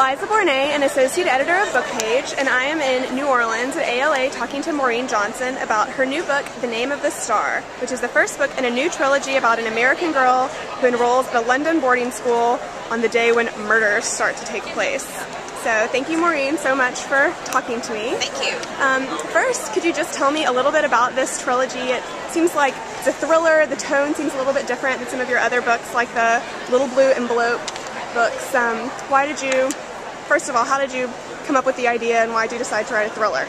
Eliza Borné, an associate editor of BookPage, and I am in New Orleans at ALA talking to Maureen Johnson about her new book, The Name of the Star, which is the first book in a new trilogy about an American girl who enrolls at a London boarding school on the day when murders start to take place. So thank you, Maureen, so much for talking to me. Thank you. First, could you just tell me a little bit about this trilogy? It seems like it's a thriller. The tone seems a little bit different than some of your other books, like the Little Blue Envelope books. Why did you, first of all, how did you come up with the idea, and why did you decide to write a thriller?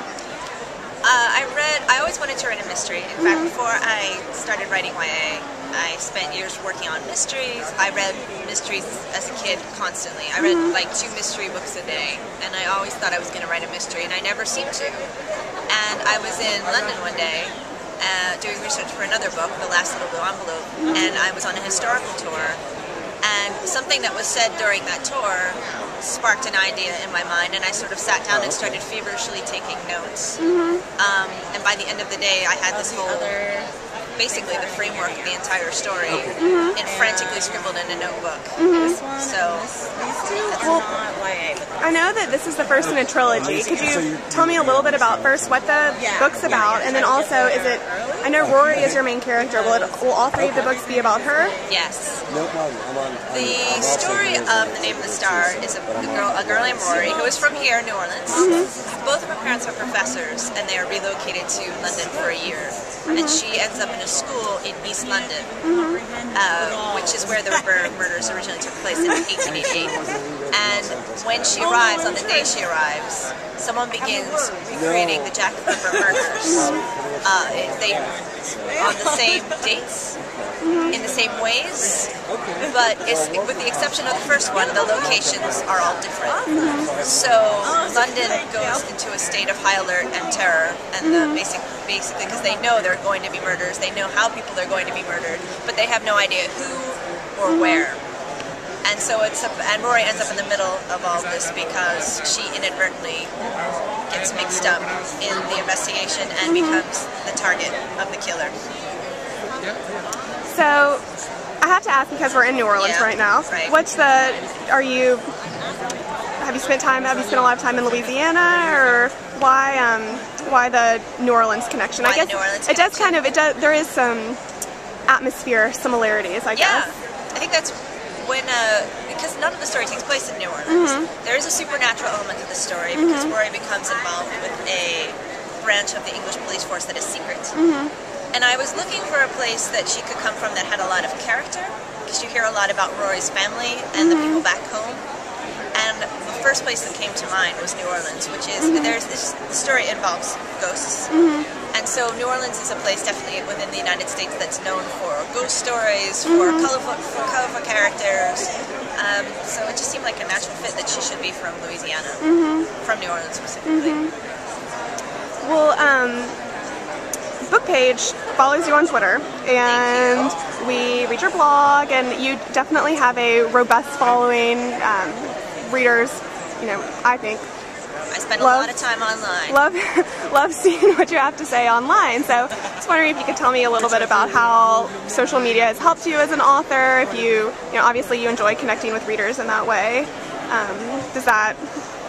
I always wanted to write a mystery. In fact, before I started writing YA, I spent years working on mysteries. I read mysteries as a kid constantly. I read like 2 mystery books a day, and I always thought I was going to write a mystery, and I never seemed to. And I was in London one day doing research for another book, The Last Little Blue Envelope, and I was on a historical tour, and something that was said during that tour sparked an idea in my mind, and I sort of sat down and started feverishly taking notes. And by the end of the day, I had this whole... basically the framework of the entire story and frantically scribbled in a notebook. Well, I know that this is the first in a trilogy. Could you tell me a little bit about first what the book's about, and then also is it, I know Rory is your main character, will all 3 of the books be about her? Yes. The story of The Name of the Star is a girl named Rory who is from here in New Orleans. Both of her parents are professors and they are relocated to London for a year, and she ends up in a school in East London, which is where the Ripper murders originally took place in 1888. And when she arrives, on the day she arrives, someone begins recreating the Jack the Ripper murders. They on the same dates, in the same ways, but it's, with the exception of the first one, the locations are all different. So London goes into a state of high alert and terror, and the basically because they know there are going to be murders, they know how people are going to be murdered, but they have no idea who or where. And so it's and Rory ends up in the middle of all this because she inadvertently gets mixed up in the investigation and becomes the target of the killer. So I have to ask, because we're in New Orleans right now. What's the have you spent a lot of time in Louisiana, or why the New Orleans connection? I guess it does kind of there is some atmosphere similarities, I guess. Yeah, I think that's when because none of the story takes place in New Orleans. There is a supernatural element to the story because Rory becomes involved with a branch of the English police force that is secret. And I was looking for a place that she could come from that had a lot of character, because you hear a lot about Rory's family and the people back home. And the first place that came to mind was New Orleans, which is, there's this story involves ghosts. And so New Orleans is a place definitely within the United States that's known for ghost stories, for colorful characters. So it just seemed like a natural fit that she should be from Louisiana, from New Orleans specifically. Well, BookPage follows you on Twitter, and we read your blog, and you definitely have a robust following. Readers, you know, I think. I spend a lot of time online. Love seeing what you have to say online. So I was wondering if you could tell me a little bit about how social media has helped you as an author. If you know, obviously you enjoy connecting with readers in that way.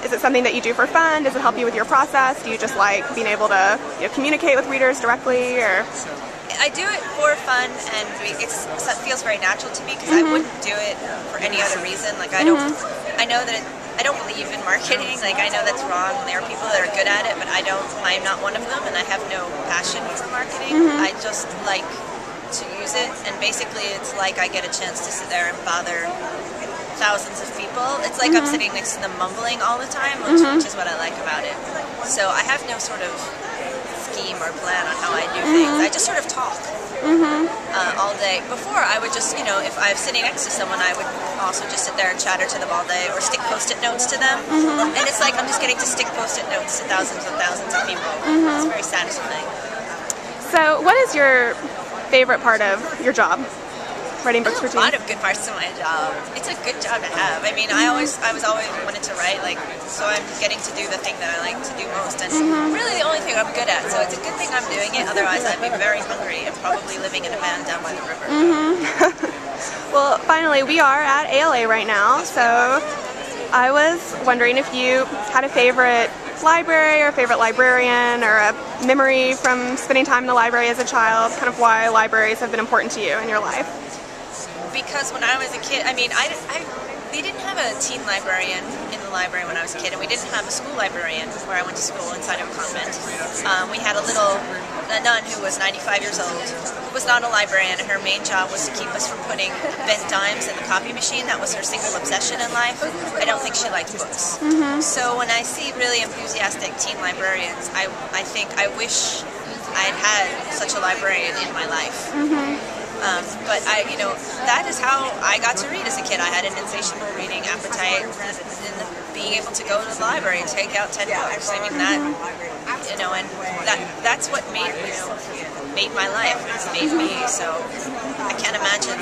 Is it something that you do for fun? Does it help you with your process? Do you just like being able to, you know, communicate with readers directly, or? I do it for fun, and it feels very natural to me because I wouldn't do it for any other reason. Like I know that I don't believe in marketing. Like I know that's wrong. There are people that are good at it, but I am not one of them, and I have no passion for marketing. I just like to use it, and basically it's like I get a chance to sit there and bother thousands of people. It's like I'm sitting next to them mumbling all the time, which is what I like about it. So I have no sort of scheme or plan on how I do things. I just sort of talk all day. Before, I would just, you know, if I'm sitting next to someone, I would also just sit there and chatter to them all day, or stick post-it notes to them. And it's like I'm just getting to stick post-it notes to thousands and thousands of people. It's very satisfying. So what is your favorite part of your job? Writing books for teens? A lot of good parts of my job. It's a good job to have. I mean, I always wanted to write, like, so I'm getting to do the thing that I like to do most, and really the only thing I'm good at. So it's a good thing I'm doing it. Otherwise, I'd be very hungry and probably living in a van down by the river. Well, finally, we are at ALA right now, so I was wondering if you had a favorite library or a favorite librarian or a memory from spending time in the library as a child, kind of why libraries have been important to you in your life. Because when I was a kid, they didn't have a teen librarian in the library when I was a kid, and we didn't have a school librarian where I went to school inside of a convent. We had a nun who was 95 years old, who was not a librarian, and her main job was to keep us from putting bent dimes in the copy machine. That was her single obsession in life. I don't think she liked books. Mm-hmm. So when I see really enthusiastic teen librarians, I think I wish I'd had such a librarian in my life. Mm-hmm. That is how I got to read as a kid. I had an insatiable reading appetite, and being able to go to the library and take out 10 books. I mean, that, and that's what made my life. It's made me. So I can't imagine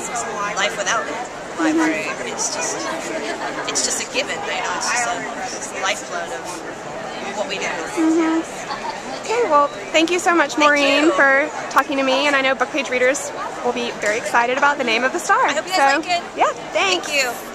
life without it. The library. It's just a given. It's just a lifeblood of what we do. Mm-hmm. Okay. Well, thank you so much, Maureen, for talking to me, and I know BookPage readers will be very excited about The Name of the Star. I hope you guys like it. Yeah, thank you.